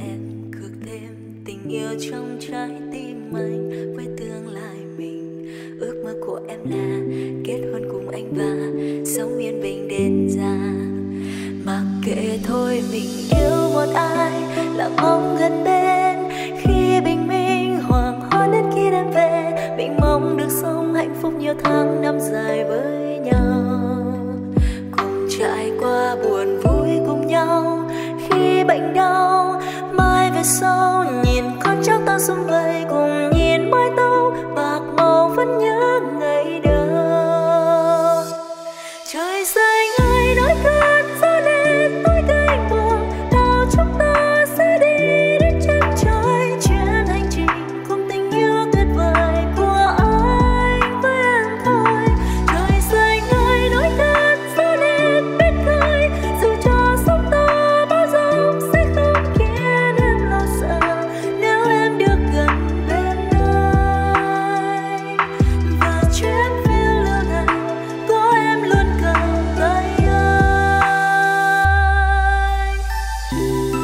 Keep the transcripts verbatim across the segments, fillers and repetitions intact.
Em cược thêm tình yêu trong trái tim anh với tương lai mình. Ước mơ của em là kết hôn cùng anh và sống yên bình đến già. Mặc kệ thôi, mình yêu một ai là mong gần bên. Khi bình minh hoàng hôn đến khi đêm về, mình mong được sống hạnh phúc nhiều tháng năm dài với nhau, cùng trải qua buồn vui cùng nhau khi bệnh đau. Mai về sau nhìn con cháu ta xung vầy, cùng nhìn mái tóc bạc màu vẫn nhớ ngày đó. Trời xanh ai nói cơn gió lên tôi cay buồn, nào chúng ta sẽ đi đến chân trời. Chuyến hành trình cùng tình yêu tuyệt vời của anh với em thôi. Trời xanh ai nói cơn gió lên biết cười, dù cho sống ta bao giờ sẽ không khiến em lo sợ nếu em được gần bên anh. Và chuyến phiêu lưu này có em luôn cầm tay anh. Thương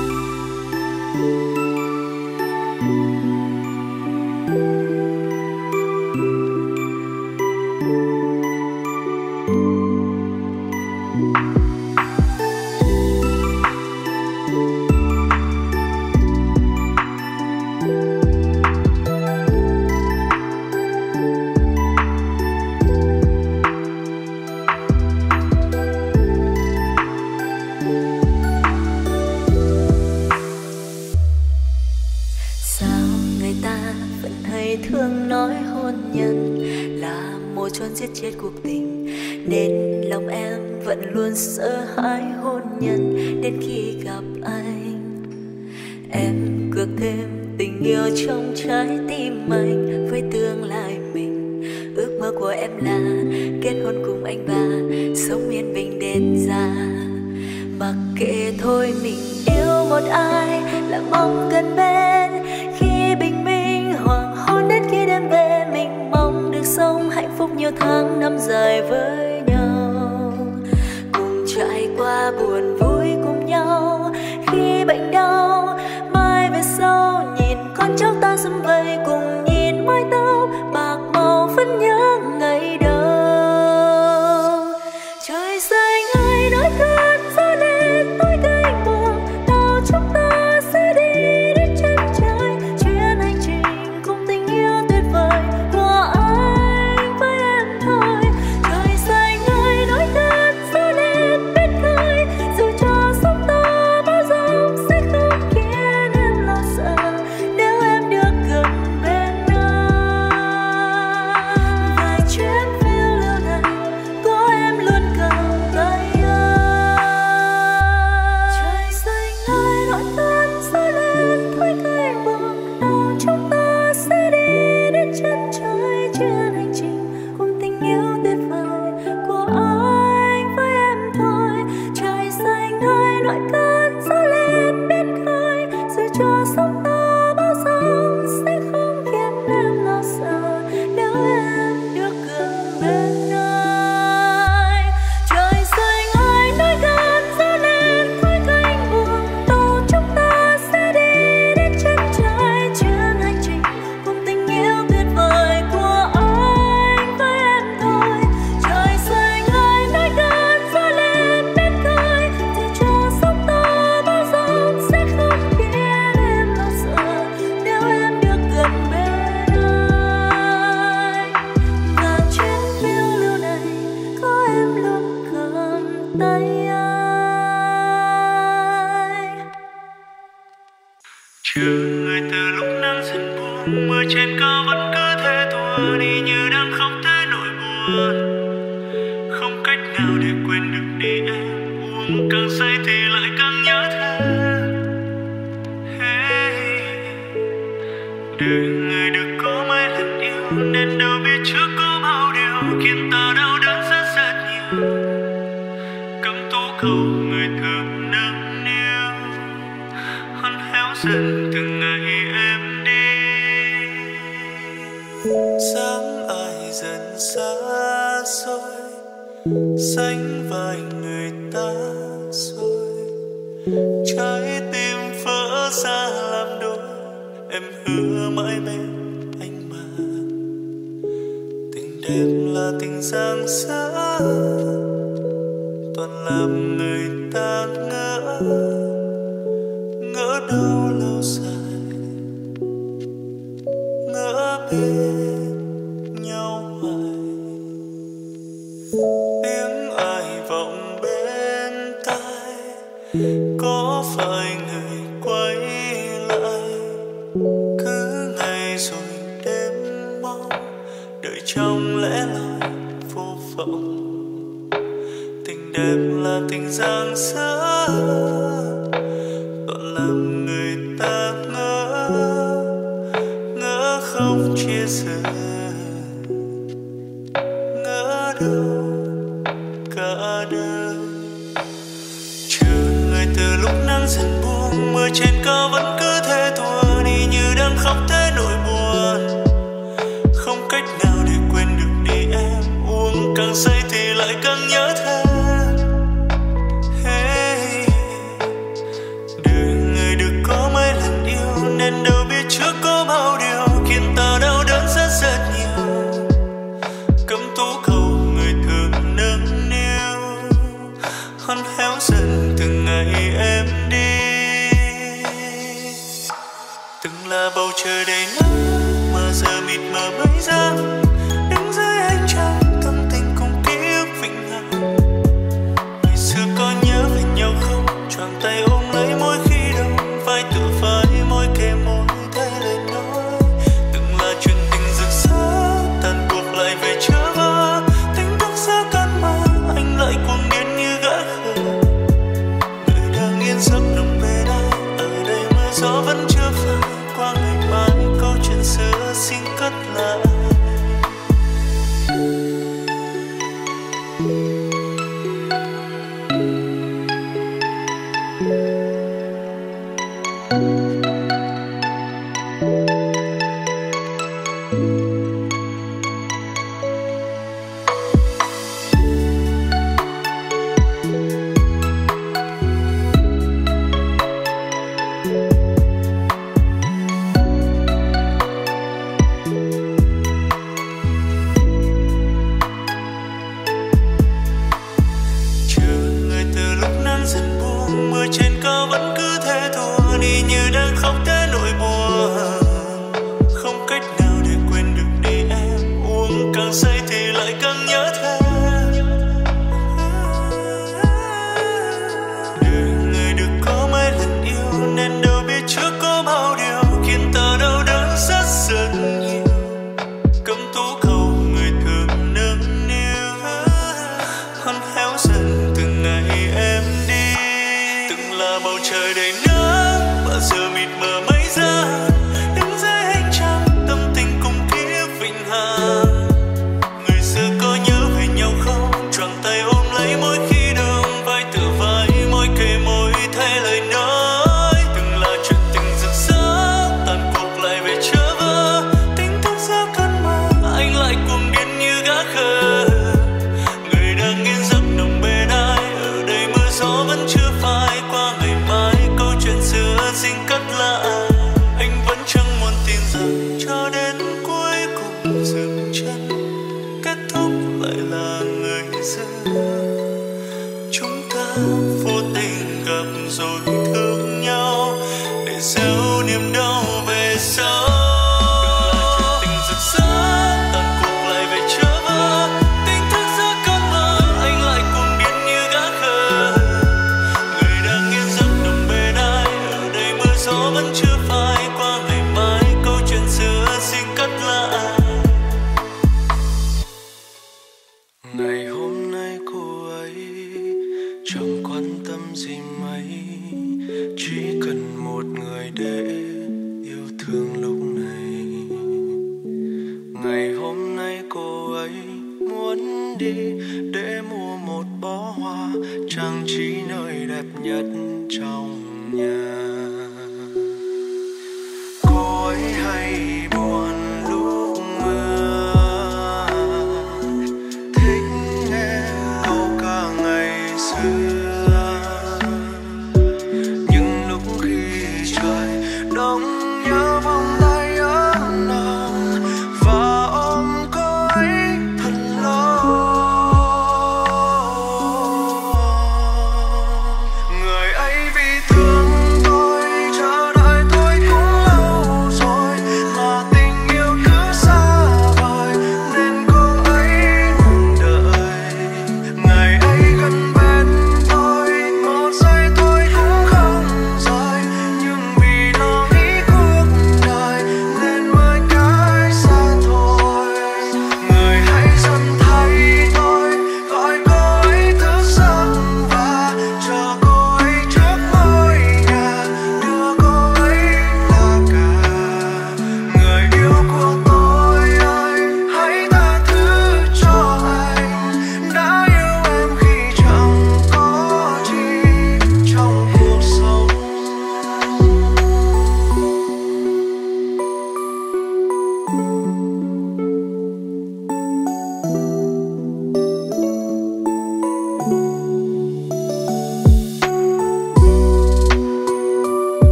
nói hôn nhân là mồ chôn giết chết cuộc tình, nên lòng em vẫn luôn sợ hãi hôn nhân đến khi gặp anh. Em cược thêm tình yêu trong trái tim anh với tương lai mình. Ước mơ của em là kết hôn cùng anh và sống yên bình đến già. Mặc kệ thôi, mình yêu một ai là mong gần bên. Khi bình minh hoàng hôn đến khi đêm về, mình mong được sống hạnh phúc nhiều tháng năm dài với nhau, cùng trải qua buồn vui cùng nhau khi bệnh đau. Mai về sau nhìn con cháu ta xum vầy, cùng nhìn mái tóc bạc màu vẫn nhớ ngày đầu. Trời xanh ai nói cơn gió lên tôi cay buồn, nào chúng ta sẽ đi đến chân trời. Chuyến hành trình cùng tình yêu tuyệt vời của anh với em thôi. Trời xanh ai nói cơn gió lên biết cười, dù cho sống ta bao giờ sẽ không khiến em lo sợ nếu em được gần bên anh. Và chuyến phiêu lưu này có em luôn cầm tay anh. Trời xanh ai nói cơn gió lên thôi cay buồn, nào chúng ta sẽ đi đến chân trời. Chuyến hành trình cùng tình yêu tuyệt vời của anh với em thôi. Trời xanh ai nói cơn gió lên biết cười, dù cho sống ta bao giờ sẽ không khiến em lo sợ nếu em được gần bên anh. Trời xanh ai nói cơn gió lên thôi cay buồn, nào chúng ta sẽ đi đến chân trời. Chuyến hành trình cùng tình yêu tuyệt vời của anh với em thôi. Trời xanh ai nói cơn gió lên biết cười, dù cho sống ta bao giờ sẽ không khiến em lo sợ nếu em được gần bên anh. Và chuyến phiêu lưu này có em luôn cầm tay anh. Chờ người từ lúc nắng dần buông, mưa trên cao vẫn cứ thế thua đi như đang không thể nỗi buồn. Không cách nào để quên được đi em, uống càng say thì lại càng nhớ thương. Hey, đời người được có mấy lần yêu, nên đâu biết trước có bao điều khiến ta đau đớn rất rất nhiều. Cấm tố cầu người thường nâng niu, hằn héo dần từng ngày em đi. Dáng ai dần xa xôi, sánh vai người ta rồi, trái tim vỡ ra. em hứa mãi bên anh mà. Tình đẹp là tình giang xa, toàn làm người ta ngỡ. Ngỡ đâu lâu dài, ngỡ bên nhau hoài. Tiếng ai vọng bên tai, có phải người quay lại? Cứ ngày rồi đêm mong, đợi trong lẽ lại vô vọng. Tình đẹp là tình giang xa, đoạn làm người ta ngỡ. Ngỡ không chia sẻ, ngỡ đâu cả đời. Chờ người từ lúc nắng dần buông, mưa trên cao vẫn cứ thế thua đi như đang khóc thế nỗi buồn. Không cách nào để quên được đi em, uống càng say thì lại càng nhớ thêm. Hey, đời người được có mấy lần yêu, nên đâu biết trước có bao điều khiến ta đau đớn rất rất nhiều. Cấm tú cầu người thường nâng niu, hằn héo dần từng ngày em đi. Từng là bầu trời đầy nắng mà giờ mịt mờ mấy giang. Đứng dưới ánh trăng tâm tình cùng ký ức vĩnh hằng. Ngày xưa có nhớ về nhau không? Choàng tay ôm lấy mỗi khi đông vai tựa vai môi kề môi thay lời nói. Từng là chuyện tình rực rỡ tàn cuộc lại về chớ vơ. Tính thức giữa cơn mơ anh lại cuồng điên như gã khờ. Người đang yên giấc nằm về đây, ở đây mưa gió vẫn chưa phai. Qua ngày mai câu chuyện xưa xin cất lại.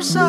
Hãy subscribe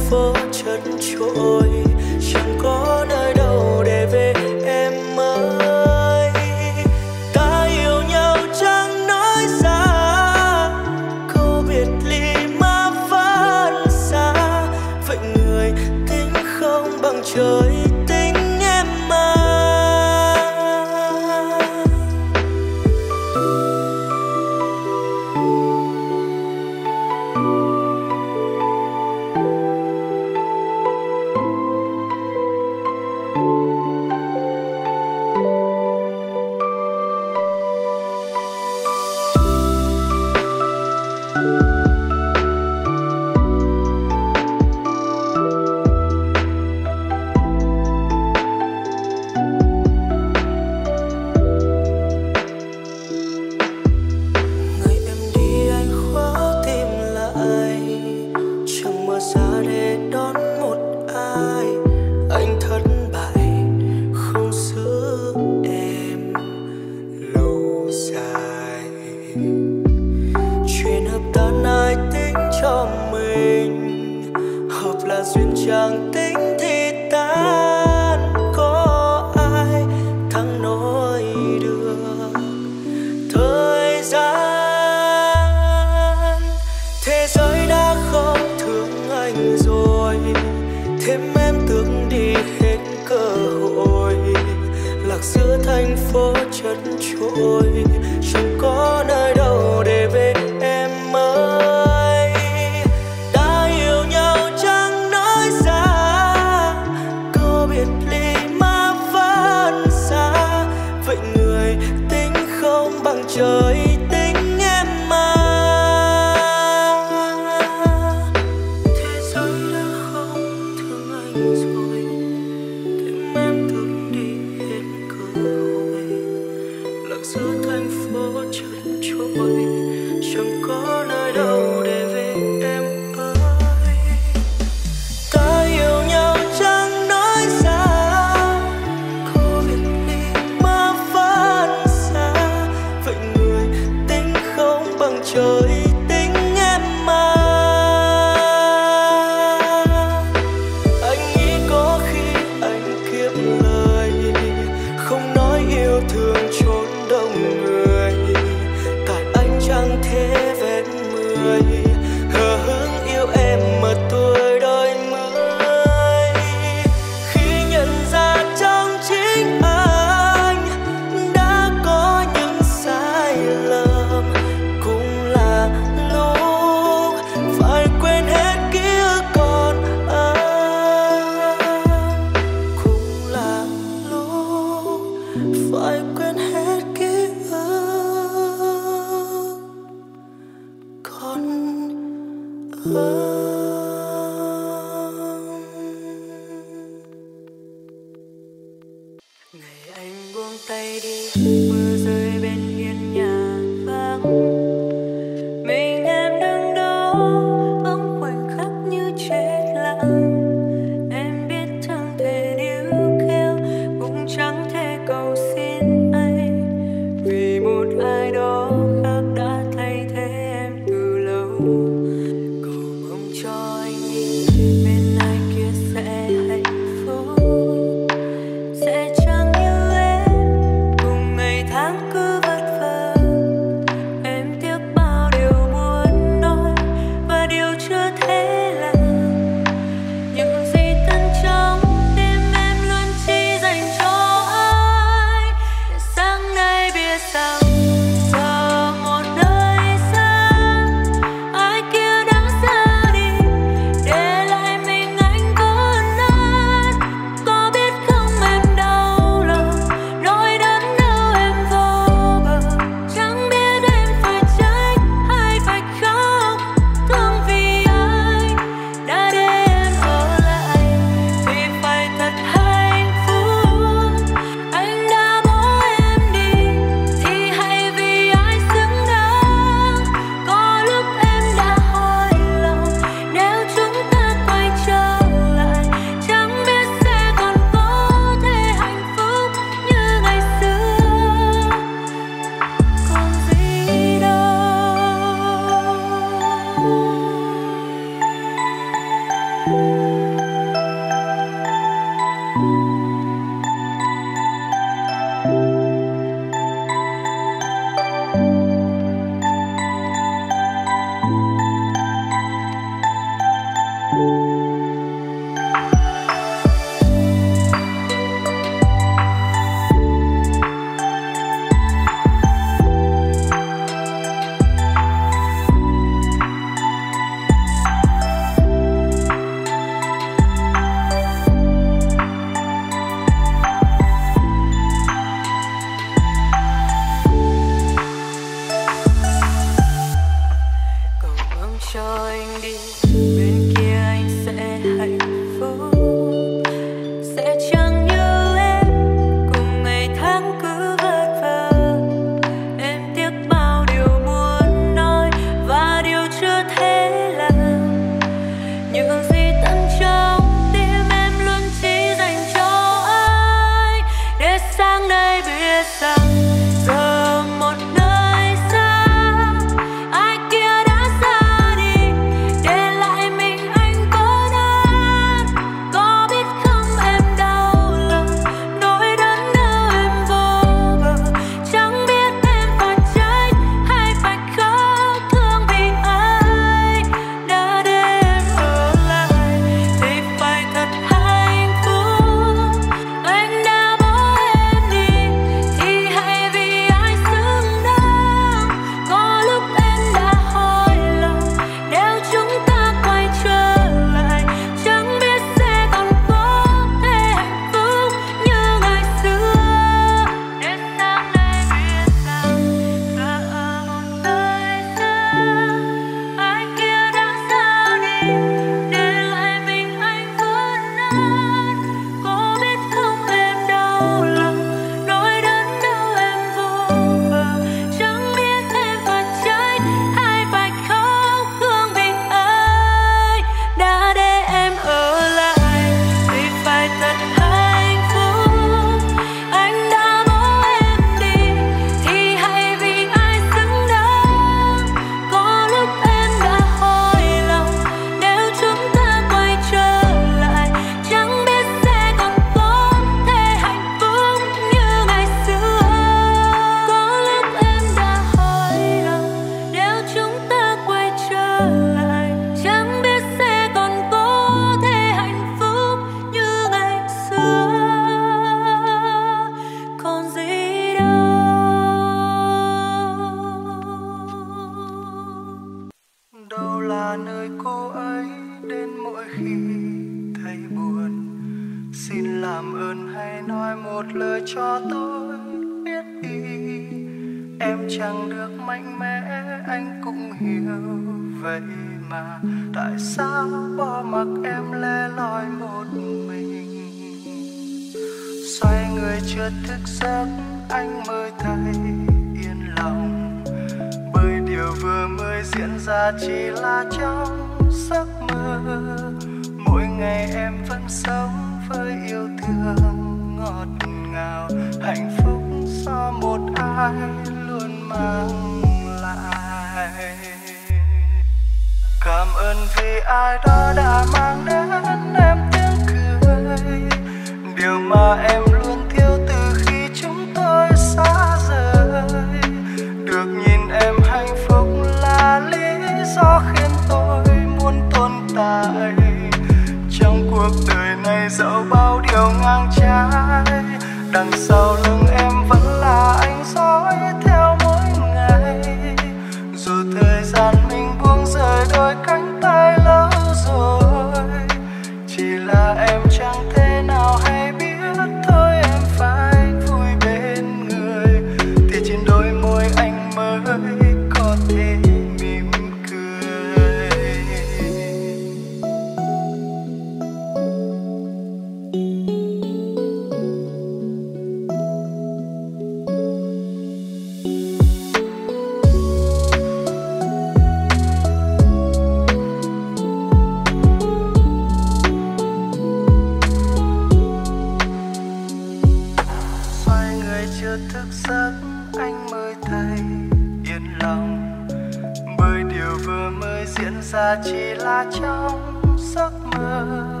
ta trong giấc mơ.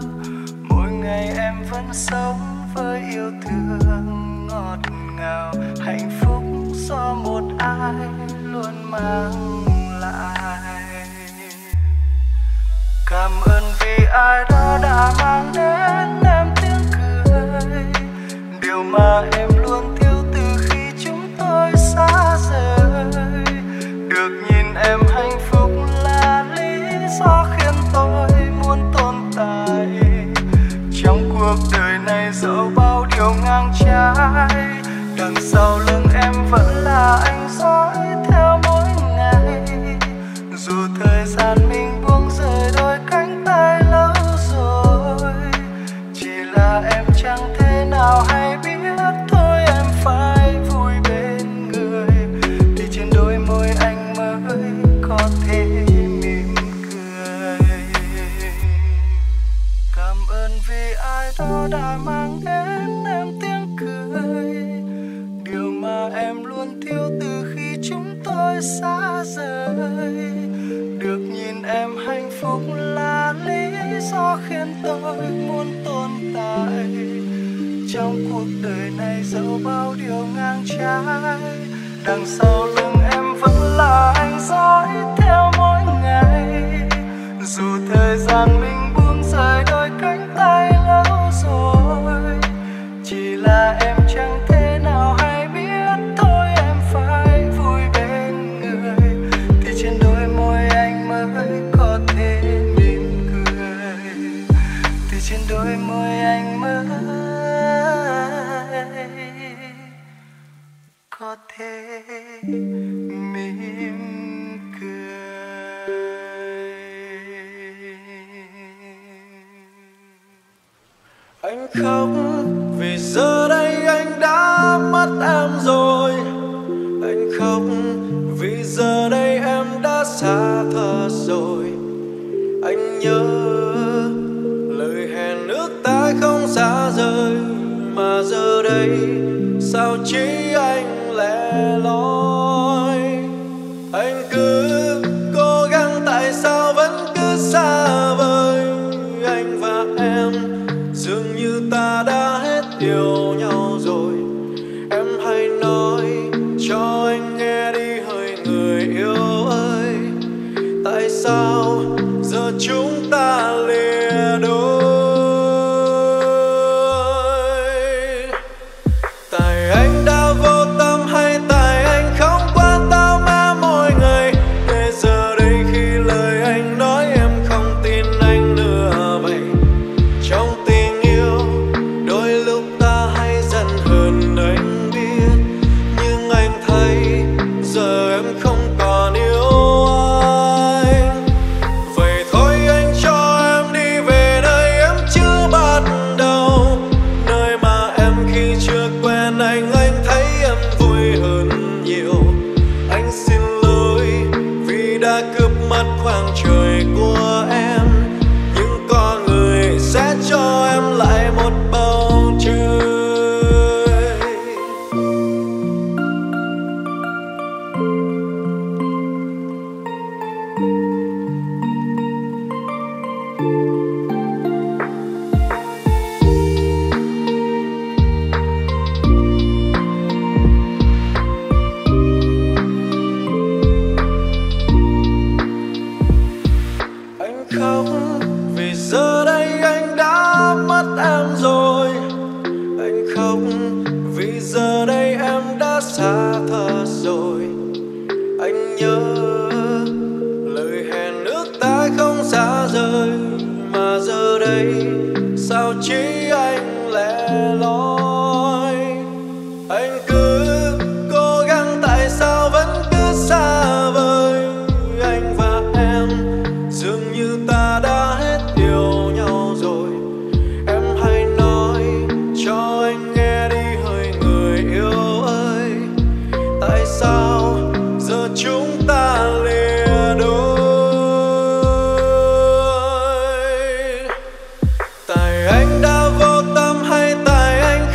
Mỗi ngày em vẫn sống với yêu thương ngọt ngào, hạnh phúc do một ai luôn mang lại. Cảm ơn vì ai đó đã mang đến em tiếng cười, điều mà em luôn thiếu từ khi chúng tôi xa rời. Được nhìn em hạnh phúc là lý do khiến tôi muốn tồn tại. Trong cuộc đời này dẫu bao điều ngang trái, đằng sau lưng em vẫn là anh dõi theo mỗi ngày. Dù thời gian mình buông rời đôi cánh tay lâu rồi, chỉ là em chẳng thể nào hay biết thôi em phải vui bên người, thì trên đôi môi anh mới có thể mỉm cười. Cảm ơn vì ai đó đã mang đến em tiếng cười, mà em luôn thiếu từ khi chúng tôi xa rời. Được nhìn em hạnh phúc là lý do khiến tôi muốn tồn tại. Trong cuộc đời này dẫu bao điều ngang trái, đằng sau lưng em vẫn là anh dõi theo mỗi ngày. Dù thời gian mình buông rời đôi cánh tay lâu rồi, chỉ là em chẳng thể nào hay đôi môi anh mới có thể mỉm cười. Anh khóc vì giờ đây anh đã mất em rồi. Anh khóc vì giờ đây em đã xa thở rồi. Anh nhớ ta không xa rời, mà giờ đây sao chỉ anh lẻ loi. Anh cứ cố gắng tại sao vẫn cứ xa vời. Anh và em dường như ta đã hết yêu nhau rồi. Em hãy nói cho anh nghe đi hỡi người yêu ơi, tại sao giờ chúng ta lìa đôi. Tại anh đã vô tâm hay tại anh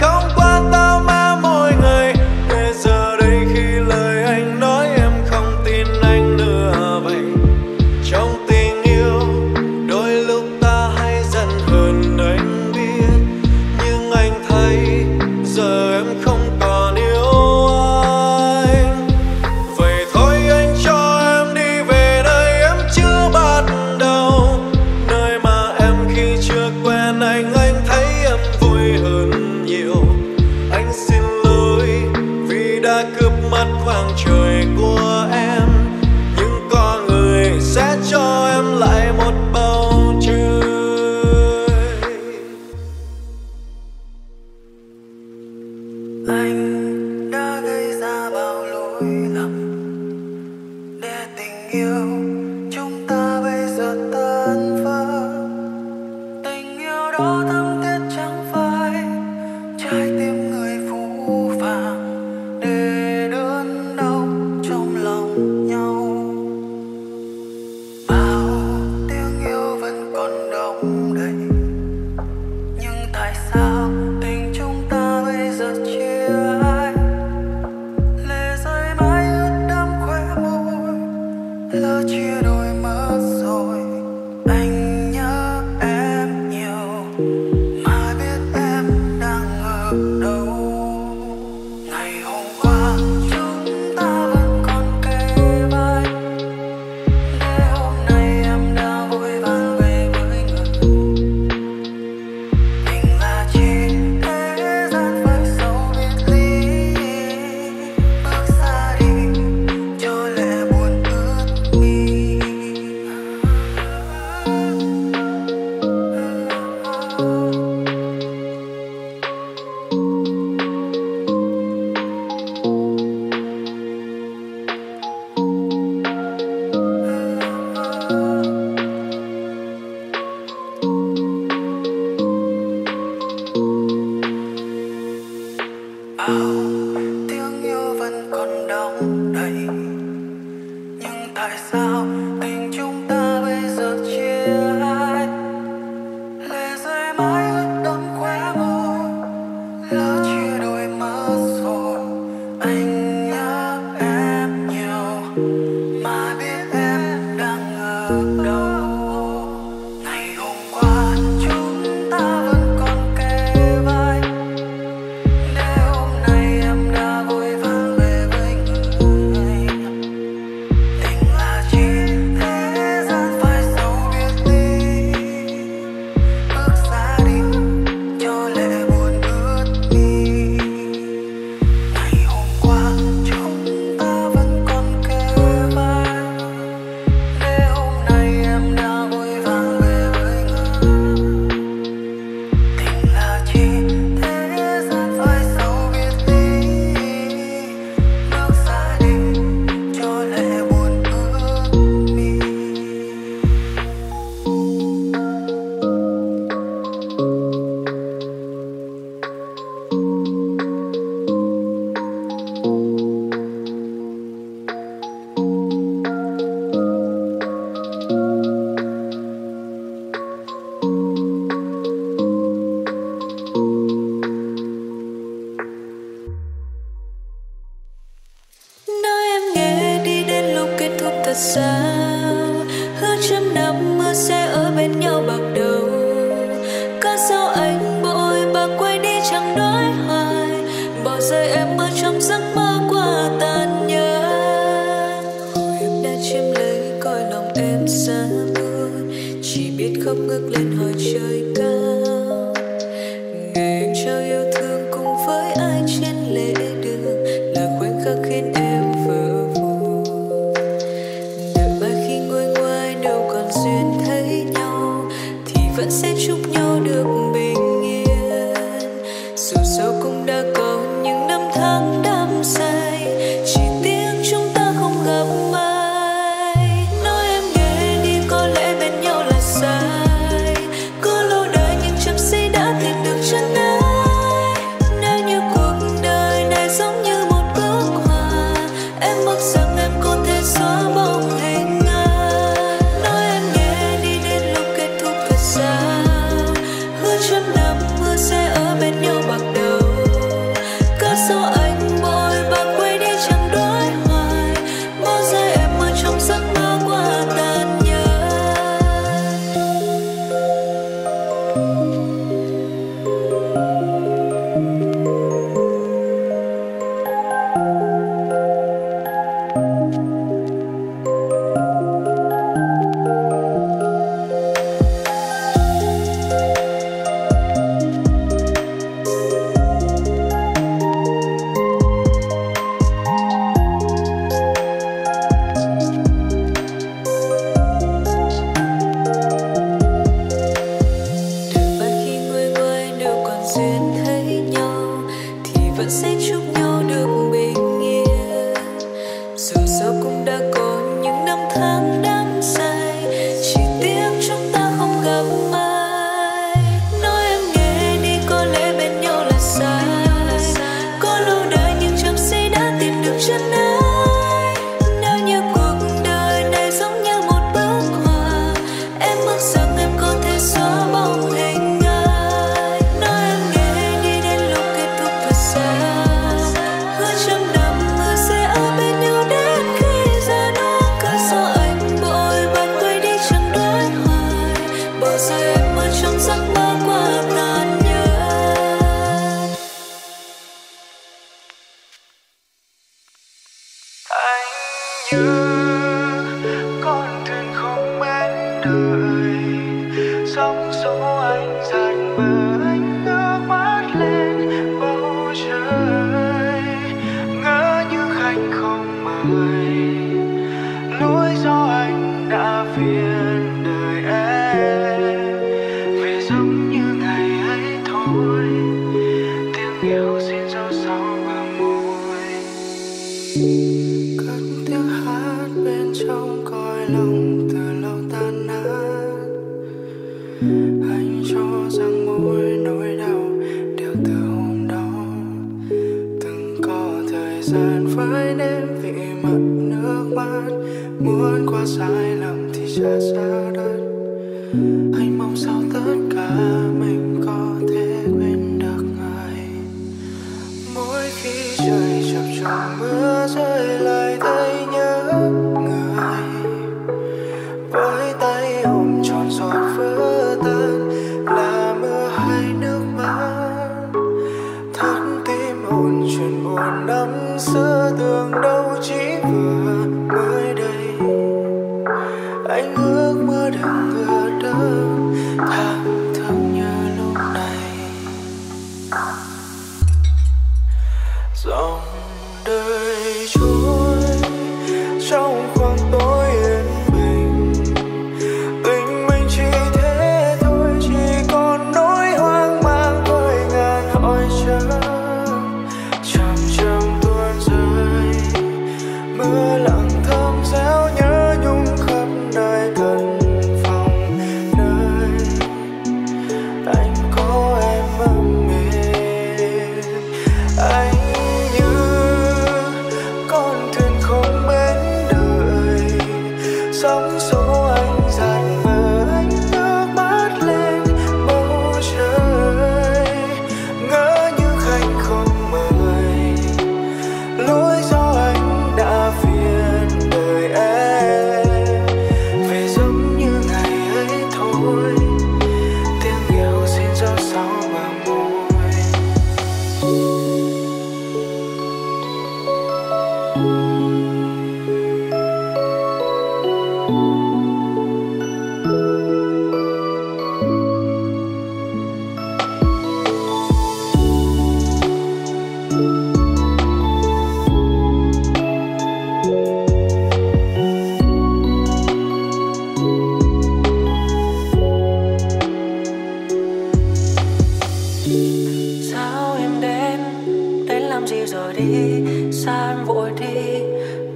đi, xa vội đi,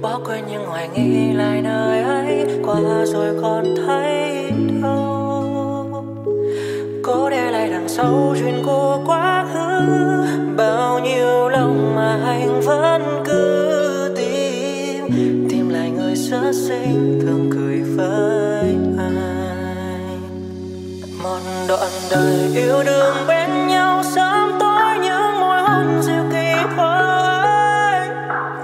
bỏ quên những hoài nghi lại nơi ấy, qua rồi còn thấy đâu. Có để lại đằng sau chuyện của quá khứ, bao nhiêu lòng mà anh vẫn cứ tìm, tìm lại người sơ sinh thường cười với ai. Một đoạn đời yêu đương bên nhau sớm tối những môi hôn dịu kỳ vời,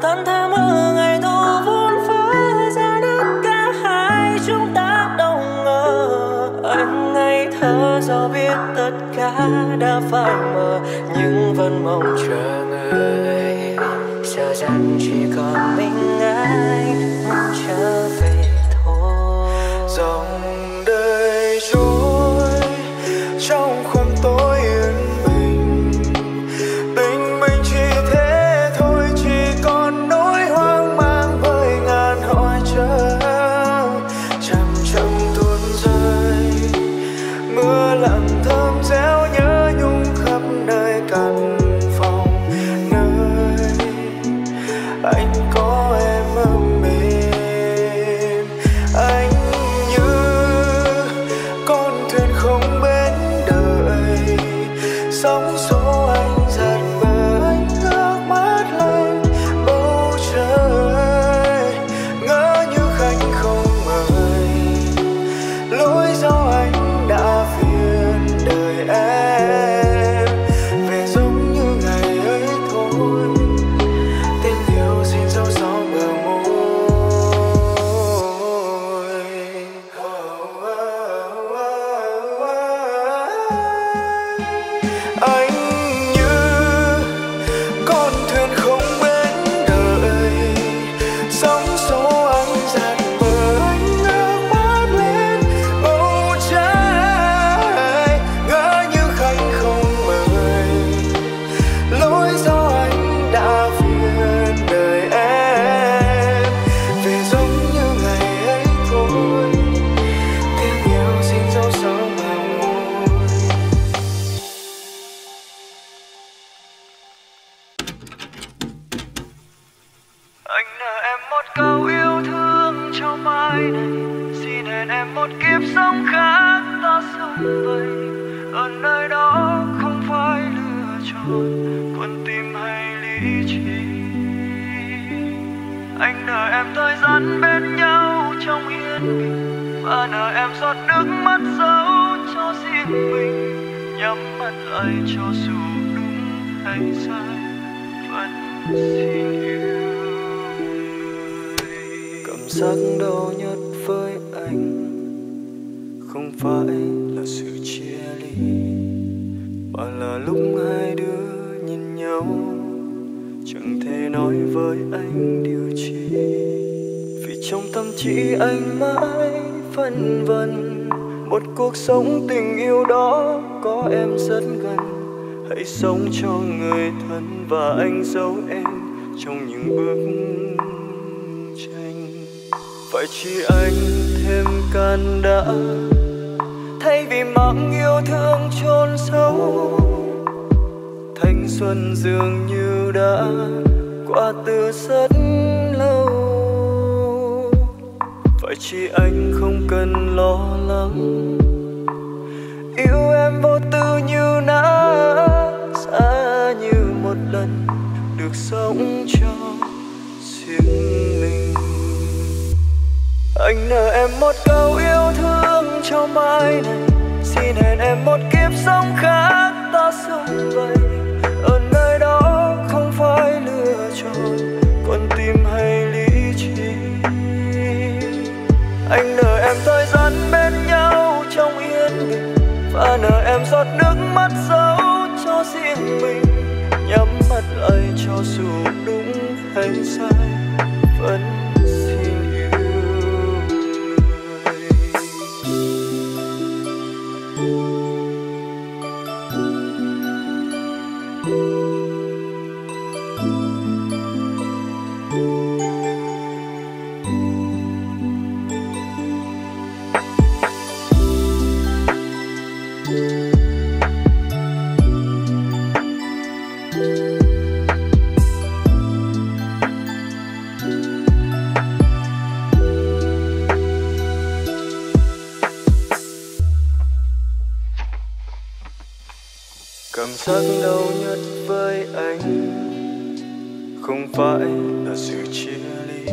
thân thơ mơ ngày thu vốn phai ra đứt cả hai chúng ta đâu ngờ. Anh ngây thơ do biết tất cả đã phai mờ, nhưng vẫn mong chờ người. Giờ rằng chỉ còn mình anh muốn trở về thôi. Dòng đời trôi trong không tối yên bình, tình mình chỉ thế thôi, chỉ còn nỗi hoang mang với ngàn hỏi chờ. Chậm chậm tuôn rơi mưa lặng thơm réo nhớ nhung khắp nơi cằn. Anh có em ấm mềm, anh như con thuyền không bến đời, sóng số anh dạt bờ, anh nước mắt lên bầu trời, ngỡ như khách không mời, lối gió anh đã phiền đời em về giống như ngày ấy thôi. Sống tình yêu đó có em rất gần, hãy sống cho người thân và anh giấu em trong những bức tranh. Phải chỉ anh thêm can đã, thay vì mang yêu thương chôn sâu, thanh xuân dường như đã qua từ rất lâu. Phải chỉ anh không cần lo lắng, yêu em vô tư như nắng xa, như một lần được sống cho riêng mình. Anh nợ em một câu yêu thương cho mai này, xin hẹn em một kiếp sống khác ta sống vậy, ở nơi đó không phải lựa chọn còn tim hay lý trí. Anh nợ em thời gian bên nhau trong yên bình, và nợ em giọt nước mắt giấu cho riêng mình, nhắm mắt lại cho dù đúng hay sai vẫn xin yêu Cảm giác đau nhất với anh không phải là sự chia ly,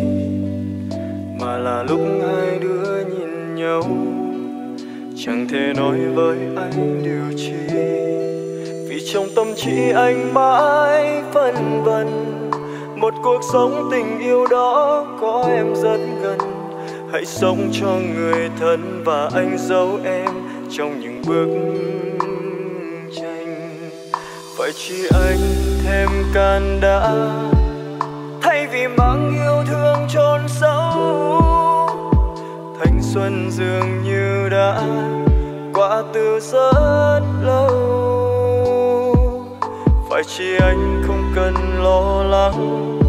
mà là lúc hai đứa nhìn nhau chẳng thể nói với anh điều chi. Vì trong tâm trí anh mãi phân vân, một cuộc sống tình yêu đó có em rất gần. Hãy sống cho người thân và anh giấu em trong những bức tranh. Phải chi anh thêm can đã, thay vì mang yêu thương chôn sâu. Thanh xuân dường như đã qua từ rất lâu. Phải chi anh không cần lo lắng,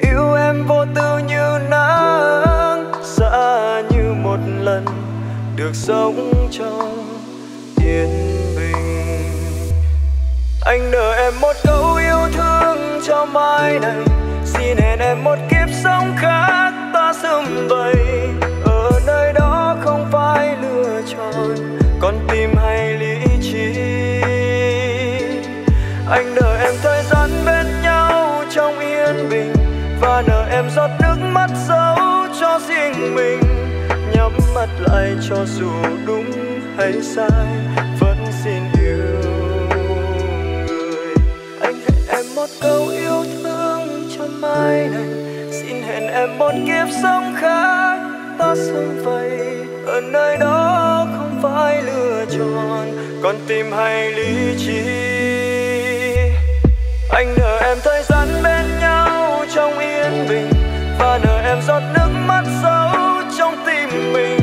yêu em vô tư như nắng xa như một lần được sống trong yên bình. Anh nợ em một câu yêu thương cho mai này, xin hẹn em một kiếp sống khác ta sum vầy. Ở nơi đó không phải lựa chọn con tim hay lý trí. Anh nợ em thời gian bên nhau trong yên bình, và nợ em giọt nước mắt giấu cho riêng mình. Nhắm mắt lại cho dù đúng hay sai, vẫn xin yêu người. Anh hẹn em một câu yêu thương cho mai này, xin hẹn em một kiếp sống khác ta sum vầy. Ở nơi đó không phải lựa chọn con tim hay lý trí. Anh nợ em thời gian bên nhau trong yên bình, và nợ em giọt nước mắt giấu trong tim mình.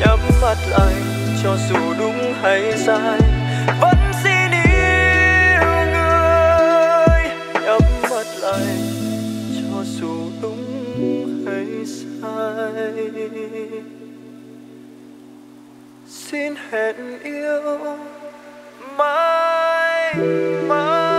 Nhắm mắt lại cho dù đúng hay sai, vẫn xin yêu người. Nhắm mắt lại cho dù đúng hay sai, xin hẹn yêu mãi mãi.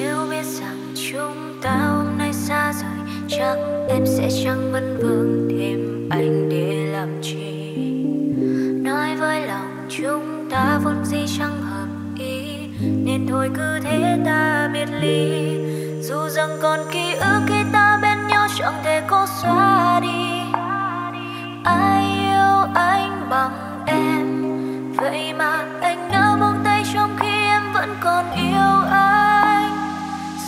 Nếu biết rằng chúng ta hôm nay xa rời, chắc em sẽ chẳng vấn vương thêm anh để làm chi. Nói với lòng chúng ta vốn dĩ chẳng hợp ý, nên thôi cứ thế ta biệt ly. Dù rằng còn ký ức khi ta bên nhau chẳng thể cố xóa đi. Ai yêu anh bằng em, vậy mà anh đã buông tay trong khi em vẫn còn yêu anh.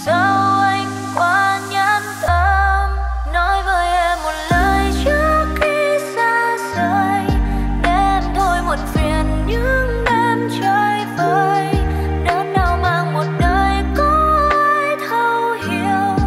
Sao anh quá nhẫn tâm, nói với em một lời trước khi xa rời, để thôi một phiền những đêm chơi vơi. Đớn đau mang một đời có ai thấu hiểu,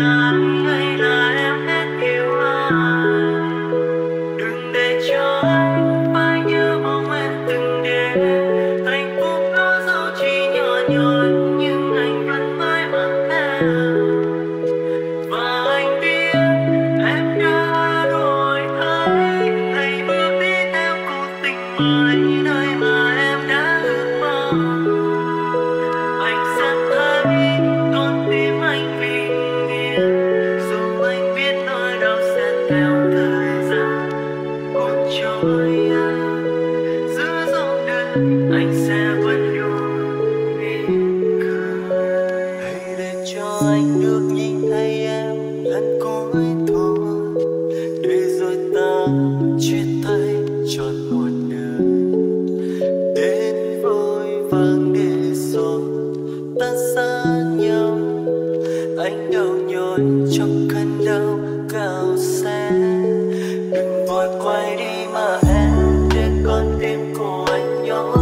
làm ngày là em hết yêu anh. Đừng để cho anh phải như mong em từng đêm. Hạnh phúc nó dẫu chỉ nhỏ nhoi nhưng anh vẫn mãi mong em. Và anh biết em đã đổi thay, hãy bước đi theo cuộc tình mới nơi mà em đã ước mơ. Anh sẽ thấy con tim anh vì anh sẽ vẫn luôn mỉm cười. Hãy để cho anh được nhìn thấy em lần cuối thôi, để rồi ta chia tay trọn một đời. Đến vội vàng để rồi ta xa nhau, anh đau nhói trong cơn đau cao xa. Đừng vội quay đi mà em để con tim của anh nhói.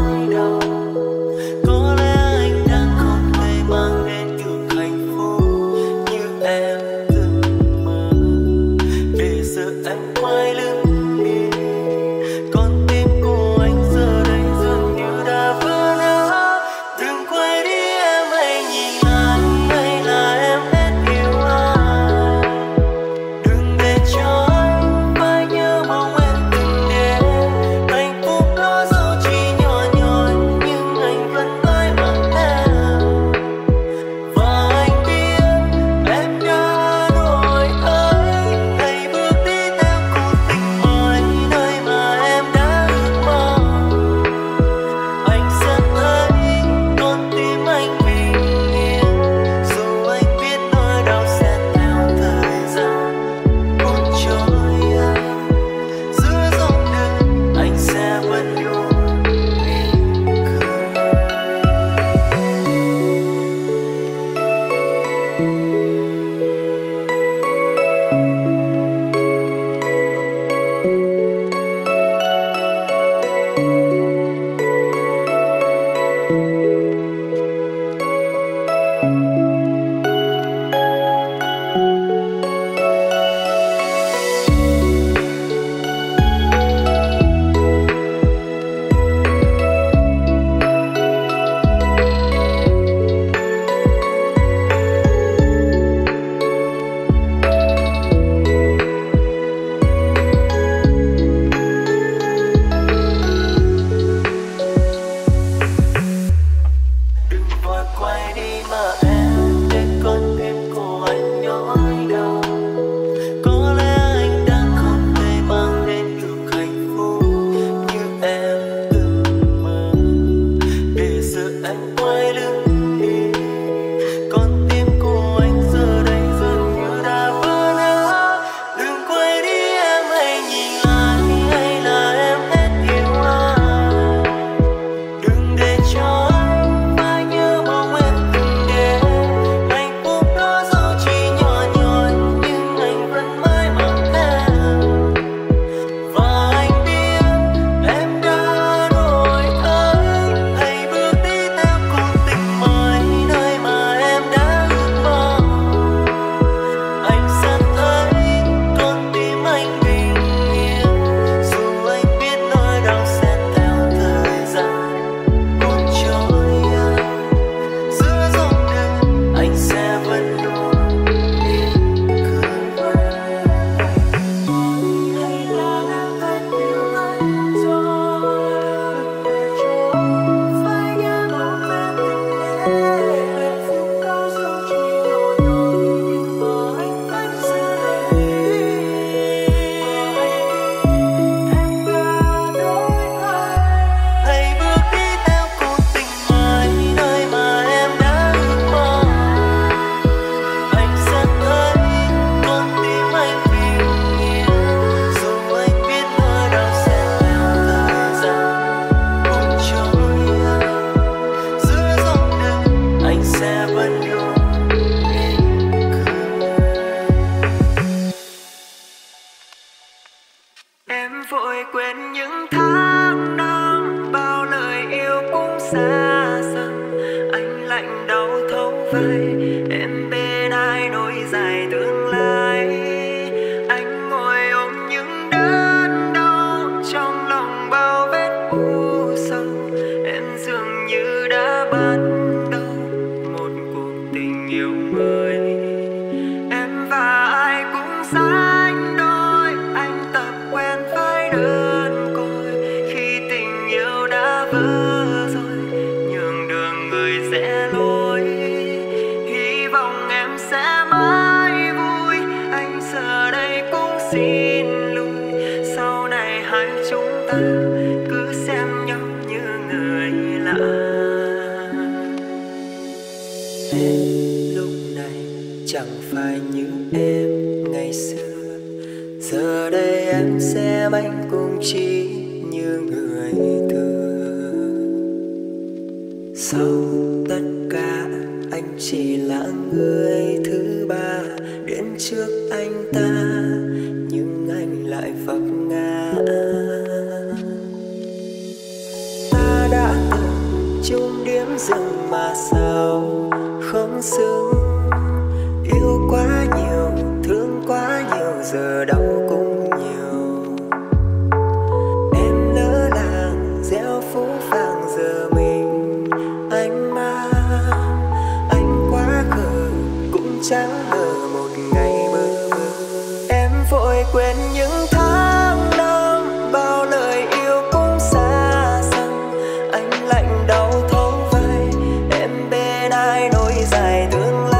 Em vội quên những tháng năm, bao lời yêu cũng xa dần. Anh lạnh đau thấu vai, em bên ai nỗi dài. nhiều người, em và ai cũng sánh đôi, anh tập quen với đơn côi. Khi tình yêu đã vỡ rồi, nhường đường người sẽ lối. Hy vọng em sẽ mãi vui, anh giờ đây cũng xin lùi. Sau này hai chúng ta cứ xem nhau như người lạ. Chẳng phải như em ngày xưa, giờ đây em xem anh cũng chỉ như người thường. Sau tất cả anh chỉ là người thứ ba, đến trước anh ta nhưng anh lại vấp ngã. Ta đã từng chung điểm dừng mà sao không xứng. Yêu quá nhiều, thương quá nhiều, giờ đau cũng nhiều. Em lỡ làng, gieo phú vàng, giờ mình anh mang. Anh quá khờ, cũng chẳng ngờ một ngày mơ mơ. Em vội quên những tháng năm, bao lời yêu cũng xa xăm. Anh lạnh đau thấu vai, em bên ai nối dài tương lai.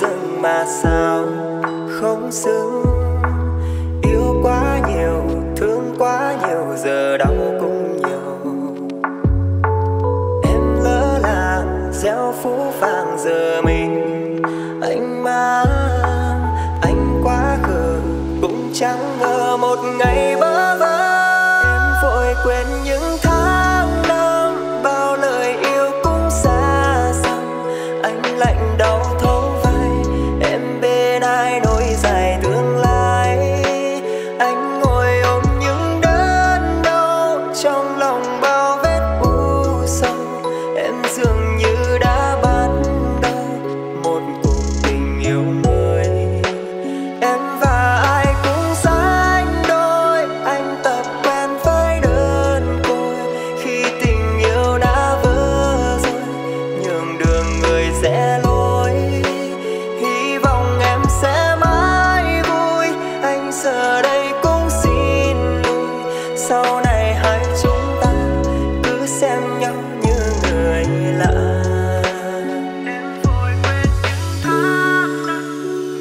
Dừng mà sao không xứng, yêu quá nhiều, thương quá nhiều, giờ đau cũng nhiều. Em lỡ làng, gieo phú vàng, giờ mình anh mang. Anh quá khờ, cũng chẳng ngờ một ngày bơ vơ. Em vội quên những tháng năm, bao lời yêu cũng xa xăm. Anh lạnh đau thấu dài tương lai, anh ngồi ôm những đớn đau, trong lòng bao vết u sầu. Em dường như đã bắt đầu một cuộc tình yêu mới, em và ai cũng sánh đôi, anh tập quen với đơn côi. Khi tình yêu đã vỡ rồi, nhường đường người sẽ lối. Hy vọng em sẽ giờ đây cũng xin lỗi. Sau này hai chúng ta cứ xem nhau như người lạ. Em vội quên những tháng năm,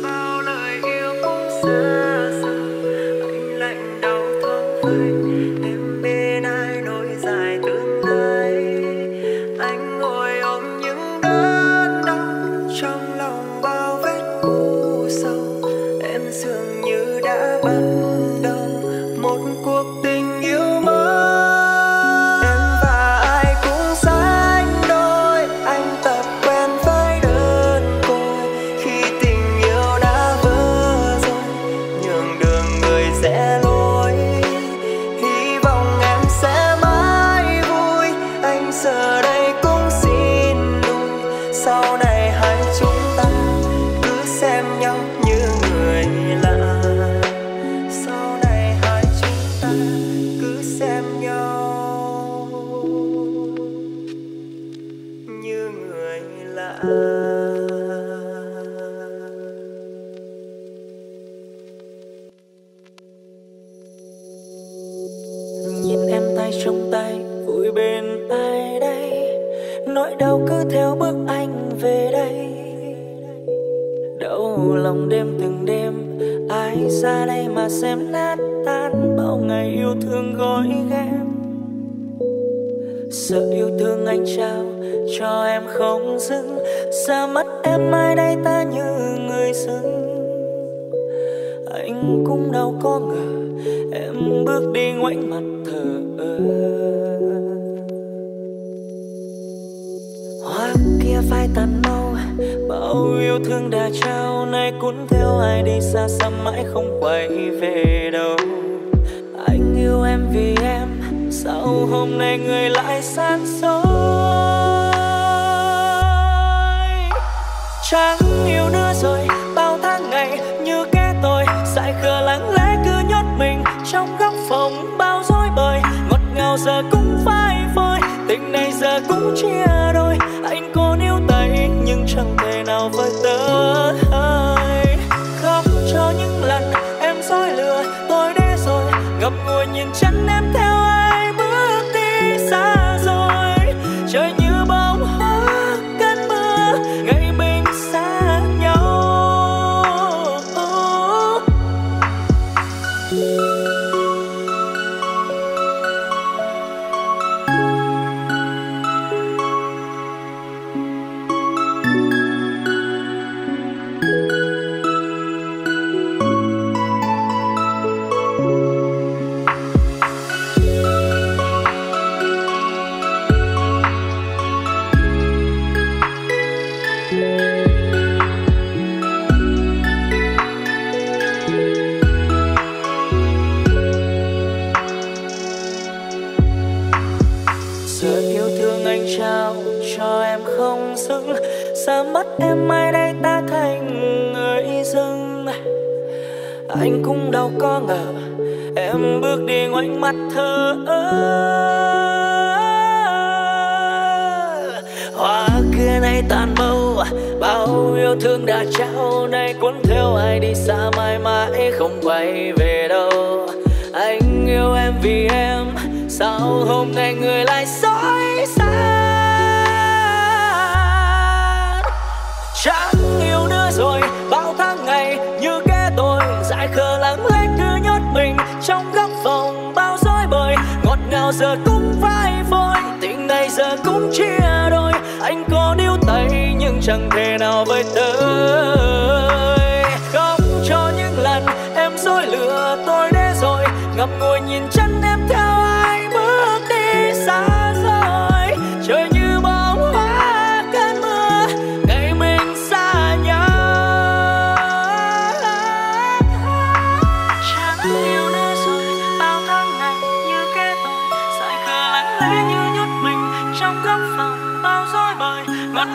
bao lời yêu cũng xa xăm. Anh lạnh đau thấu vai, em bên ai nối dài tương lai. Anh ngồi ôm những đớn đau, trong lòng bao vết u sầu. Em dường như bắt đầu một cuộc tình yêu mới, em và ai cũng sánh đôi, anh tập quen với đơn côi. Khi tình yêu đã vỡ rồi, trong tay vùi bên ai đây, nỗi đau cứ theo bước anh về đây. Đau lòng đêm từng đêm, ai ra đây mà xem nát tan bao ngày yêu thương gói ghém. Sợ yêu thương anh trao cho em không dưng, xa mắt em mai đây ta như người dưng. Anh cũng đâu có ngờ em bước đi ngoảnh mặt thờ ơ. Hoa kia phai tàn mau, bao yêu thương đã trao nay cuốn theo ai đi xa xăm mãi không quay về đâu. Anh yêu em vì em, sao hôm nay người lại san xôi. Chẳng yêu nữa rồi, bao tháng ngày như kẻ tôi dại khờ lặng lẽ cứ nhốt mình trong góc phòng bao rối bời. Ngọt ngào giờ cũng phai phôi, tình này giờ cũng chia đôi. Anh còn yêu tay nhưng chẳng thể nào vơi tới. Khóc cho những lần em dối lừa tôi để rồi, ngập ngùi nhìn chân em theo ai bước đi xa rồi. Trời như bông hoa cơn mưa ngày mình xa nhau. Giờ mất em mai đây ta thành người dưng. Anh cũng đâu có ngờ em bước đi ngoảnh mặt thờ ơ. Hoa kia nay tàn mâu, bao yêu thương đã trao nay cuốn theo ai đi xa mãi mãi không quay về đâu. Anh yêu em vì em, sao hôm nay người lại dối xa. Chẳng yêu nữa rồi, bao tháng ngày như kẻ tôi dại khờ lắng lẽ cứ nhốt mình trong góc phòng bao rối bời. Ngọt ngào giờ cũng phai phôi, tình này giờ cũng chia đôi. Anh còn yêu tay nhưng chẳng thể nào vơi tới. Khóc cho những lần em dối lừa tôi để rồi, ngập ngùi nhìn chân em theo ai bước đi xa rồi. Trời như bóng hoa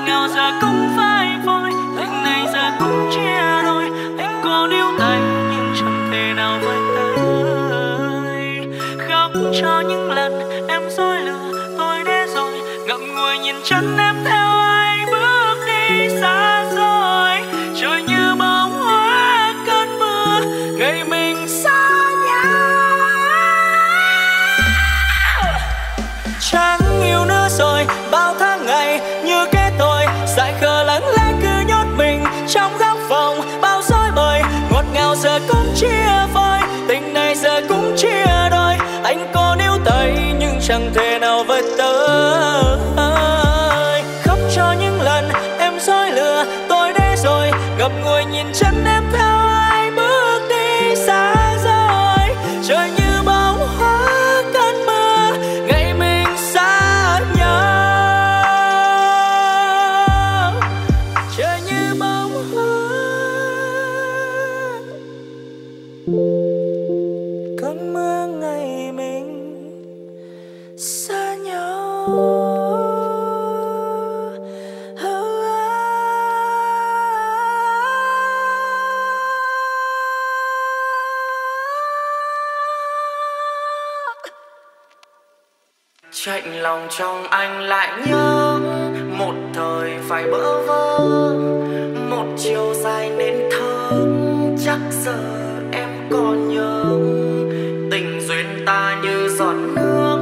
ngào giờ cũng phai phôi, tình này giờ cũng chia đôi. Anh có điêu tay nhưng chẳng thể nào vơi tới. Khóc cho những lần em dối lừa tôi để rồi, ngậm ngùi nhìn chân em theo ai bước đi xa rồi. Trời như bóng hoa cơn mưa ngày mình xa nhau. Chẳng yêu nữa rồi, bao tháng ngày như cái dại khờ lắng lẽ cứ nhốt mình trong góc phòng bao rối bời. Ngọt ngào giờ cũng chia vơi, tình này giờ cũng chia đôi. Anh có níu tay nhưng chẳng thể nào vơi tới. Khóc cho những lần em dối lừa tôi để rồi, ngập ngùi nhìn chân em theo ai bước đi xa rồi. Trời như bóng hoa cơn mưa ngày mình xa nhau. Chạnh lòng trong anh lại nhớ một thời phải bỡ vơ, một chiều dài nên thơm chắc giờ em còn nhớ. Tình duyên ta như giọt nước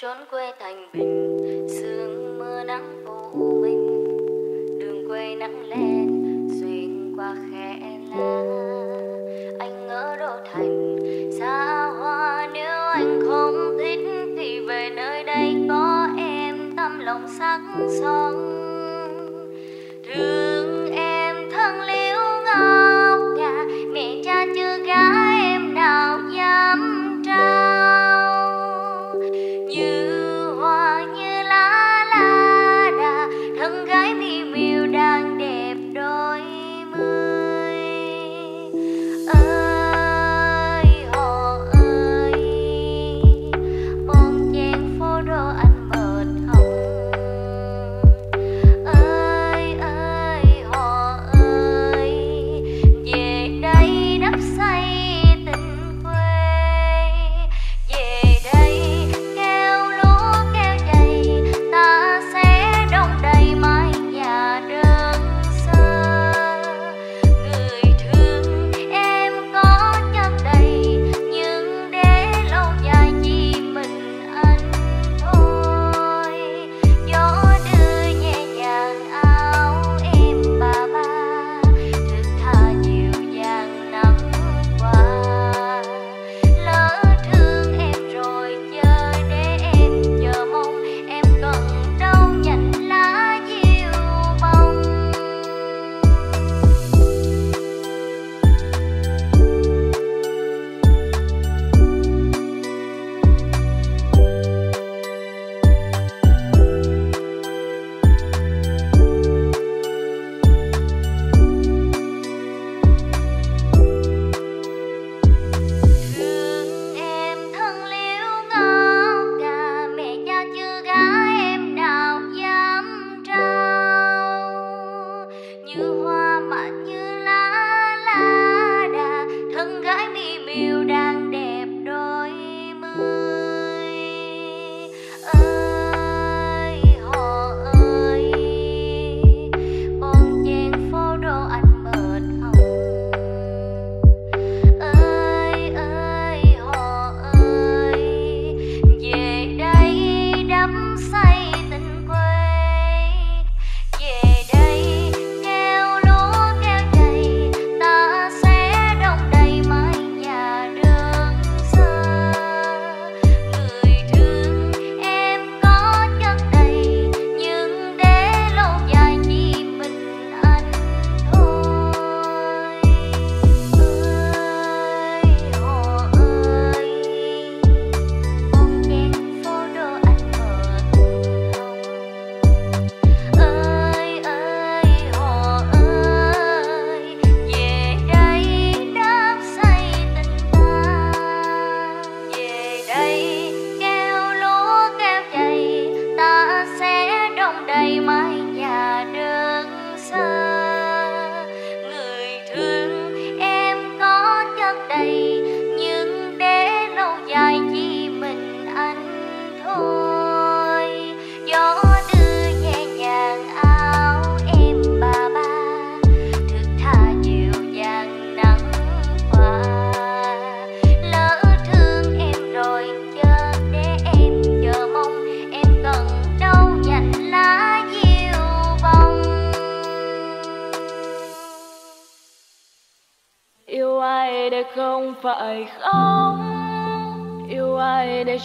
Trốn quê thành bình, sương mưa nắng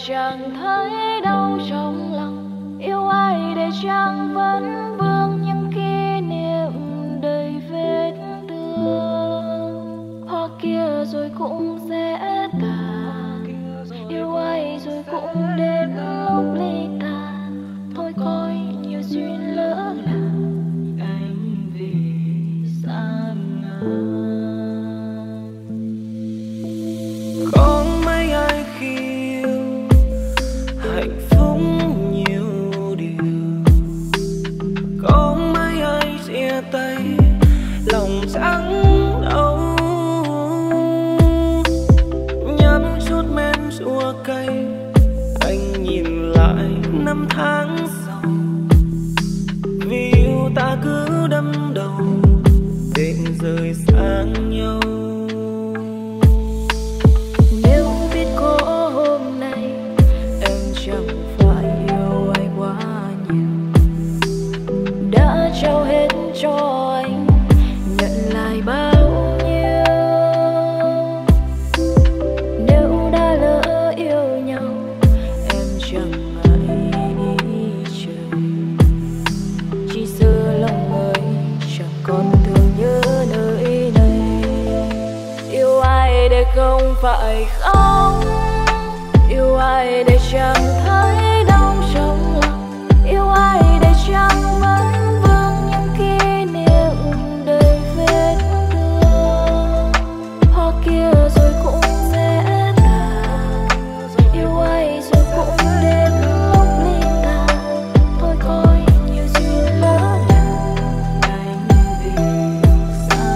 chẳng ai phải không? Yêu ai để chẳng thấy đau trong lòng, yêu ai để chẳng vẫn vương những kỷ niệm đầy vết thương. Hoa kia rồi cũng dễ tàn, yêu ai rồi cũng đến lúc ly tàn. Thôi coi như duyên lỡ đành đành vì xa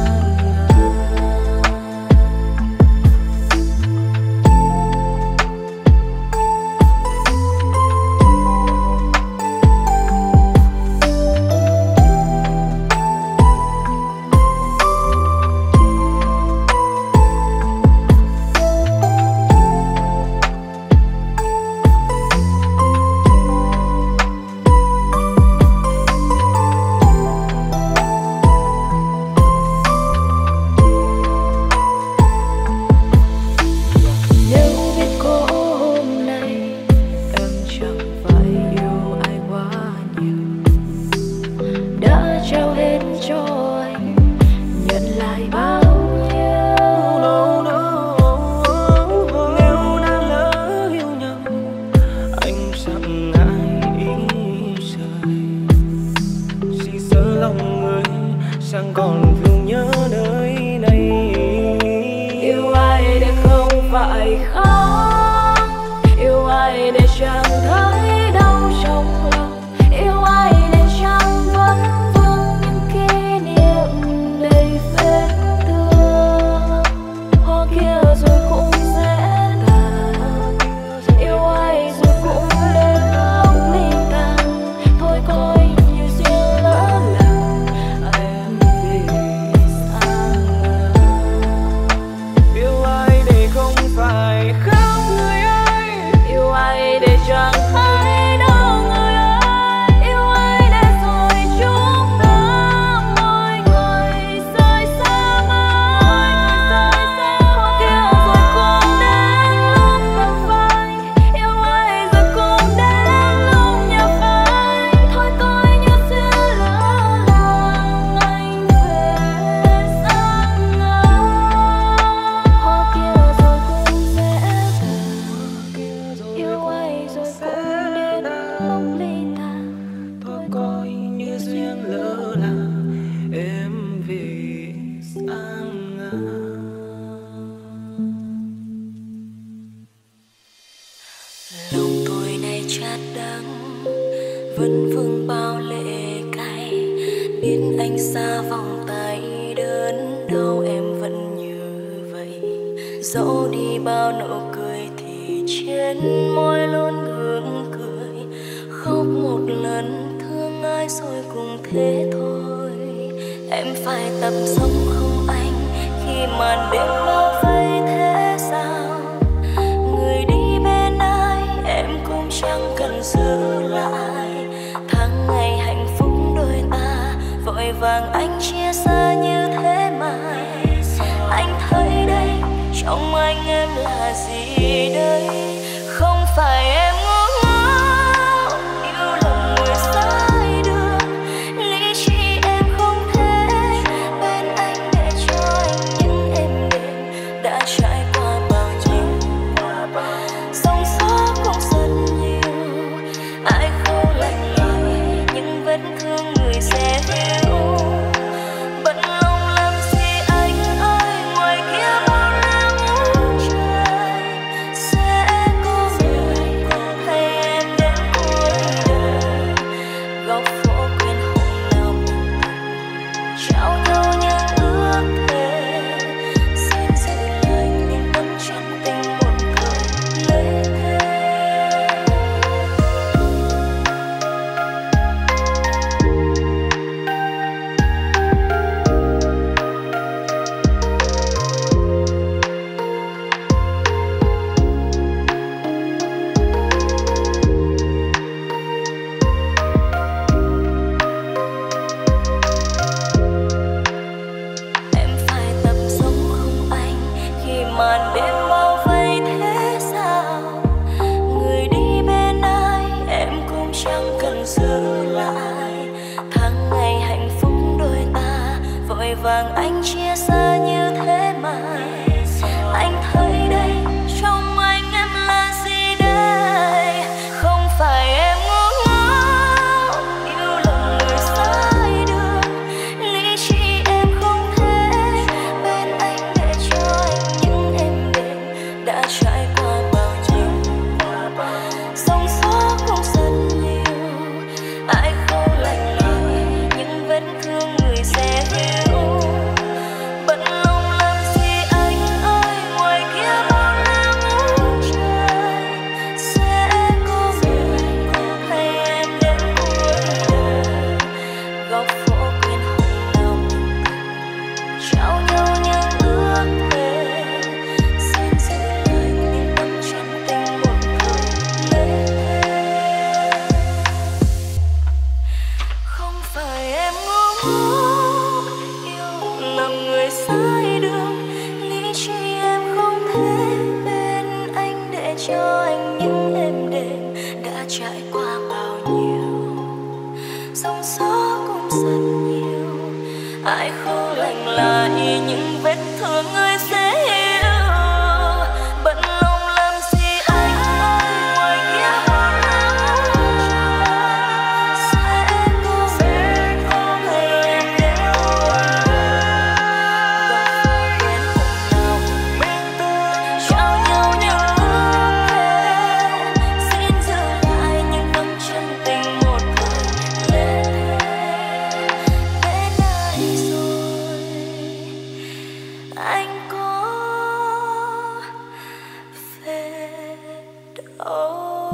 Những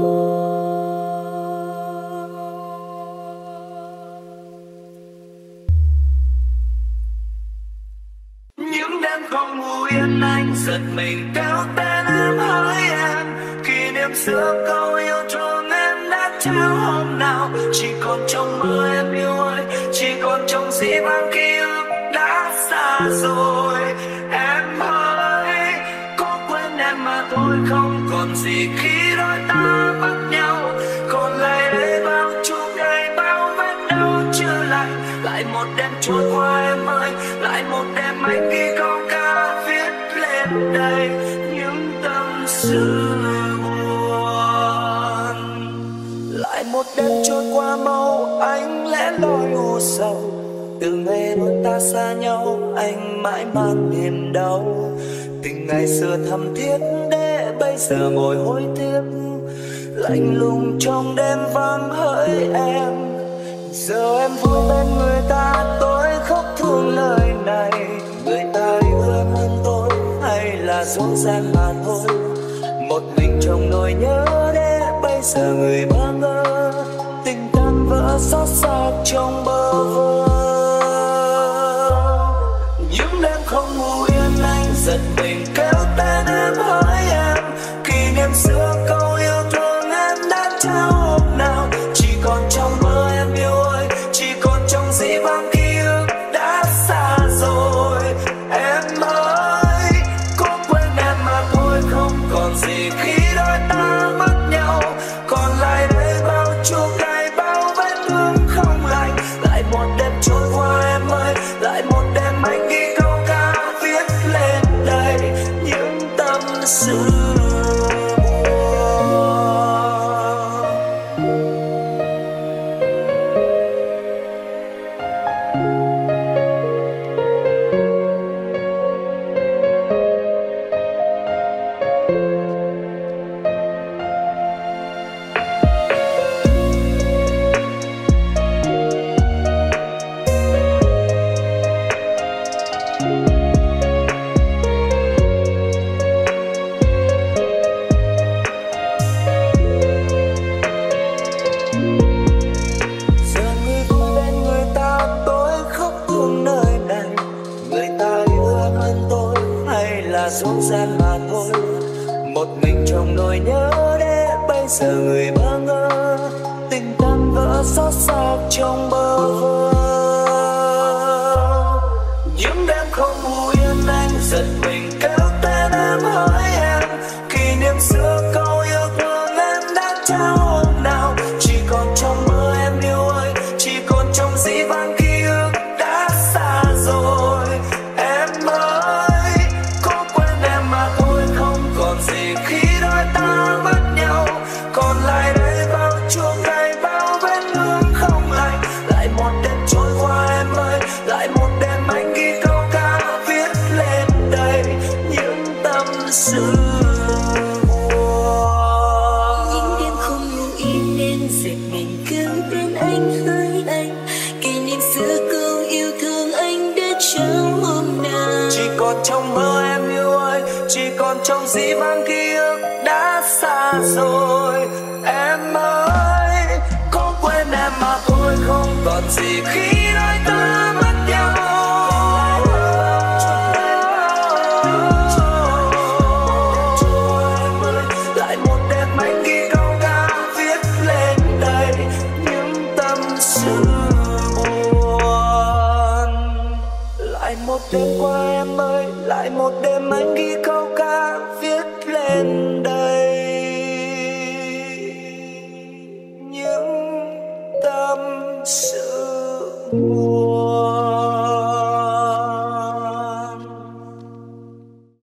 tâm sự